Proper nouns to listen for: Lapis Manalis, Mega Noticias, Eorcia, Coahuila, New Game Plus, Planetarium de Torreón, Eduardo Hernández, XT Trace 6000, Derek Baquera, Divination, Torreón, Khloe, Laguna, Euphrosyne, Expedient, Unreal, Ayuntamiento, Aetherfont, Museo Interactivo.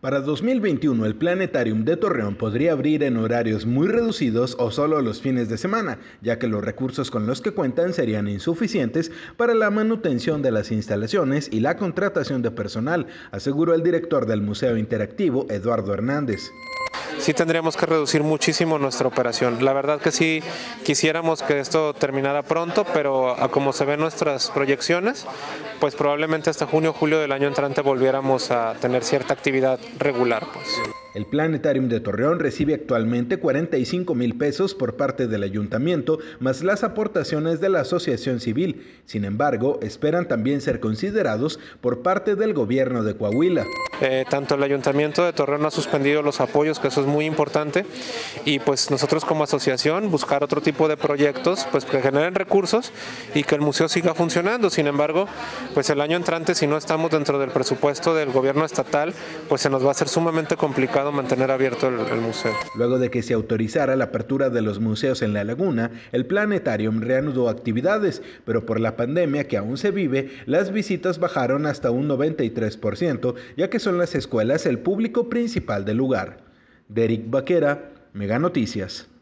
Para 2021, el Planetarium de Torreón podría abrir en horarios muy reducidos o solo los fines de semana, ya que los recursos con los que cuentan serían insuficientes para la manutención de las instalaciones y la contratación de personal, aseguró el director del Museo Interactivo, Eduardo Hernández. Sí tendríamos que reducir muchísimo nuestra operación. La verdad que sí quisiéramos que esto terminara pronto, pero como se ven nuestras proyecciones, pues probablemente hasta junio o julio del año entrante volviéramos a tener cierta actividad regular, pues. El Planetarium de Torreón recibe actualmente 45 mil pesos por parte del Ayuntamiento, más las aportaciones de la Asociación Civil. Sin embargo, esperan también ser considerados por parte del gobierno de Coahuila. Tanto el Ayuntamiento de Torreón ha suspendido los apoyos, que eso es muy importante, y pues nosotros como asociación buscar otro tipo de proyectos pues que generen recursos y que el museo siga funcionando. Sin embargo, pues el año entrante, si no estamos dentro del presupuesto del gobierno estatal, pues se nos va a hacer sumamente complicado mantener abierto el museo. Luego de que se autorizara la apertura de los museos en la Laguna, el Planetarium reanudó actividades, pero por la pandemia que aún se vive, las visitas bajaron hasta un 93%, ya que son las escuelas el público principal del lugar. Derek Baquera, Mega Noticias.